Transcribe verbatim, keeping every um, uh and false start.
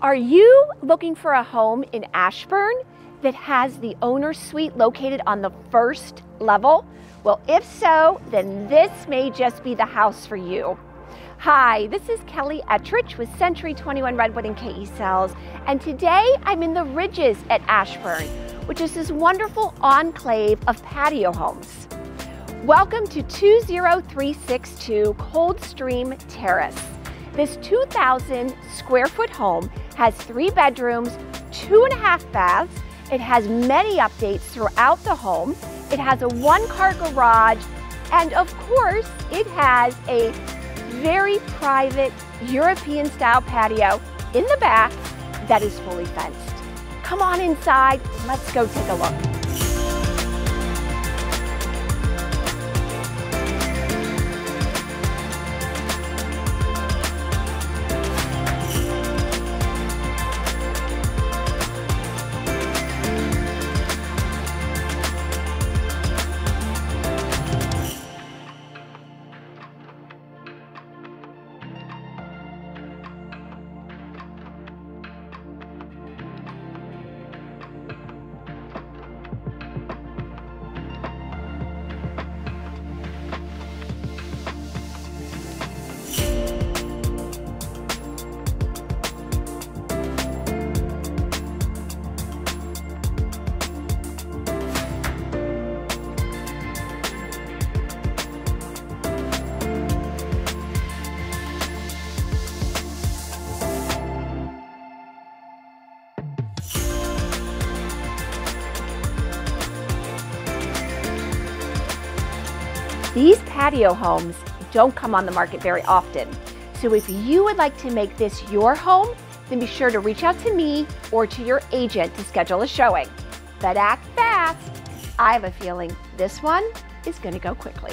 Are you looking for a home in Ashburn that has the owner's suite located on the first level? Well, if so, then this may just be the house for you. Hi, this is Kelly Ettrich with Century twenty-one Redwood and K E Sells, and today I'm in the Ridges at Ashburn, which is this wonderful enclave of patio homes. Welcome to two zero three six two Coldstream Terrace. This two thousand square foot home has three bedrooms, two and a half baths. It has many updates throughout the home. It has a one-car garage, and of course, it has a very private European-style patio in the back that is fully fenced. Come on inside, let's go take a look. These patio homes don't come on the market very often, so if you would like to make this your home, then be sure to reach out to me or to your agent to schedule a showing. But act fast, I have a feeling this one is going to go quickly.